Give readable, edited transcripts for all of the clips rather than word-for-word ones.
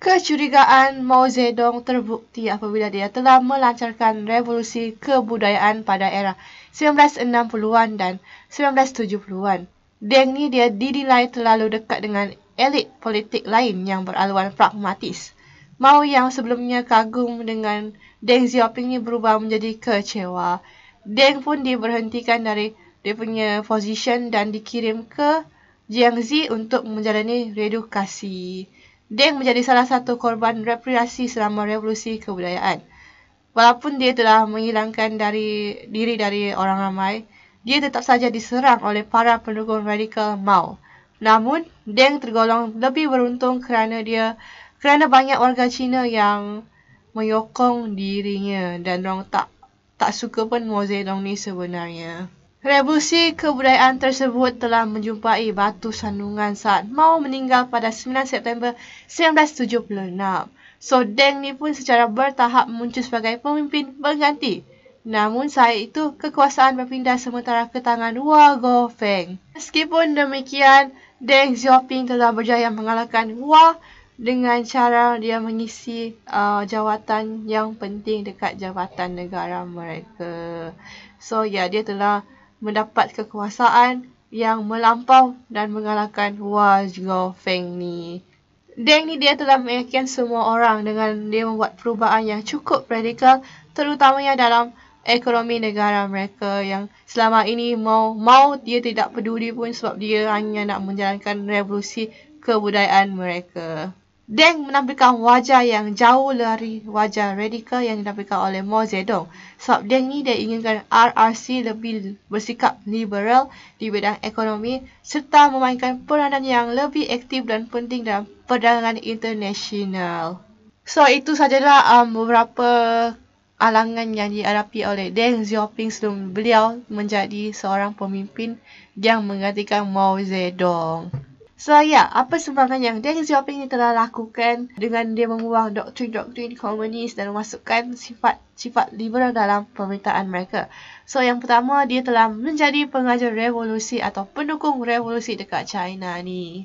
Kecurigaan Mao Zedong terbukti apabila dia telah melancarkan revolusi kebudayaan pada era 1960-an dan 1970-an. Deng ni dia dinilai terlalu dekat dengan elit politik lain yang berlaluan pragmatis. Mao yang sebelumnya kagum dengan Deng Xiaoping ni berubah menjadi kecewa. Deng pun diberhentikan dari dia punya position dan dikirim ke Jiangxi untuk menjalani redukasi. Deng menjadi salah satu korban represi selama revolusi kebudayaan. Walaupun dia telah menghilangkan diri dari orang ramai, dia tetap saja diserang oleh para pendukung radikal Mao. Namun, Deng tergolong lebih beruntung kerana banyak warga Cina yang menyokong dirinya dan orang tak suka pun Mao Zedong ni sebenarnya. Revolusi kebudayaan tersebut telah menjumpai batu sandungan saat Mao meninggal pada 9 September 1976. So, Deng ni pun secara bertahap muncul sebagai pemimpin pengganti. Namun saat itu, kekuasaan berpindah sementara ke tangan Hua Guofeng. Meskipun demikian, Deng Xiaoping telah berjaya mengalahkan Hua dengan cara dia mengisi jawatan yang penting dekat jabatan negara mereka. So, dia telah mendapat kekuasaan yang melampau dan mengalahkan Hua Guofeng ni. Deng ni dia telah meyakinkan semua orang dengan dia membuat perubahan yang cukup radikal, terutamanya dalam ekonomi negara mereka yang selama ini Mao dia tidak peduli pun sebab dia hanya nak menjalankan revolusi kebudayaan mereka. Deng menampilkan wajah yang jauh dari wajah radikal yang ditampilkan oleh Mao Zedong. Sebab Deng ni dia inginkan RRC lebih bersikap liberal di bidang ekonomi serta memainkan peranan yang lebih aktif dan penting dalam perdagangan internasional. So, itu sajalah beberapa alangan yang dihadapi oleh Deng Xiaoping sebelum beliau menjadi seorang pemimpin yang menggantikan Mao Zedong. So, apa sumbangan yang Deng Xiaoping telah lakukan dengan dia membuang doktrin-doktrin komunis dan memasukkan sifat liberal dalam pemerintahan mereka. So, yang pertama, dia telah menjadi pengajar revolusi atau pendukung revolusi dekat China ni.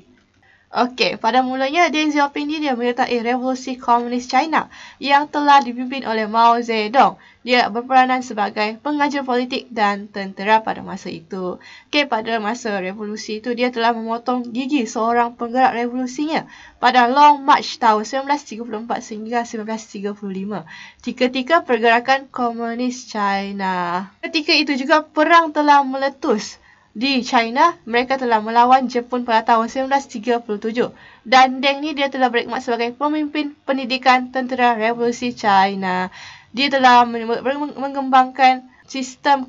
Okey, pada mulanya Deng Xiaoping ni dia menyertai revolusi komunis China yang telah dipimpin oleh Mao Zedong. Dia berperanan sebagai pengajar politik dan tentera pada masa itu. Okey, pada masa revolusi itu dia telah memotong gigi seorang penggerak revolusinya pada Long March tahun 1934 sehingga 1935. Ketika pergerakan komunis China. Ketika itu juga perang telah meletus. Di China, mereka telah melawan Jepun pada tahun 1937 dan Deng ni dia telah berkhidmat sebagai pemimpin pendidikan tentera revolusi China. Dia telah mengembangkan sistem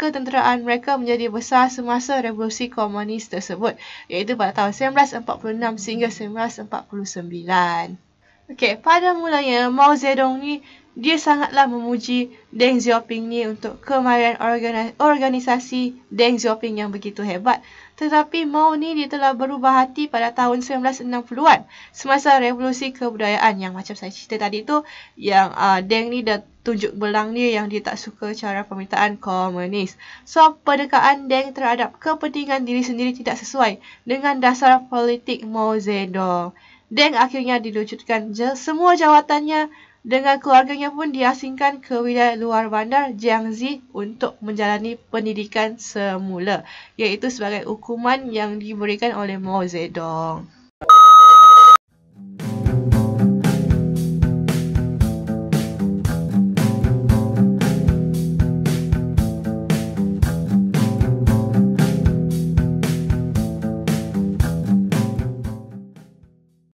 ketenteraan mereka menjadi besar semasa revolusi komunis tersebut, iaitu pada tahun 1946 sehingga 1949. Okey, pada mulanya Mao Zedong ni dia sangatlah memuji Deng Xiaoping ni untuk kemahiran organisasi Deng Xiaoping yang begitu hebat. Tetapi Mao ni dia telah berubah hati pada tahun 1960-an semasa revolusi kebudayaan yang macam saya cerita tadi tu, yang Deng ni dah tunjuk belang dia yang dia tak suka cara pemerintahan komunis. So, pendekaan Deng terhadap kepentingan diri sendiri tidak sesuai dengan dasar politik Mao Zedong. Deng akhirnya diluncurkan semua jawatannya dengan keluarganya pun diasingkan ke wilayah luar bandar Jiangxi untuk menjalani pendidikan semula, iaitu sebagai hukuman yang diberikan oleh Mao Zedong.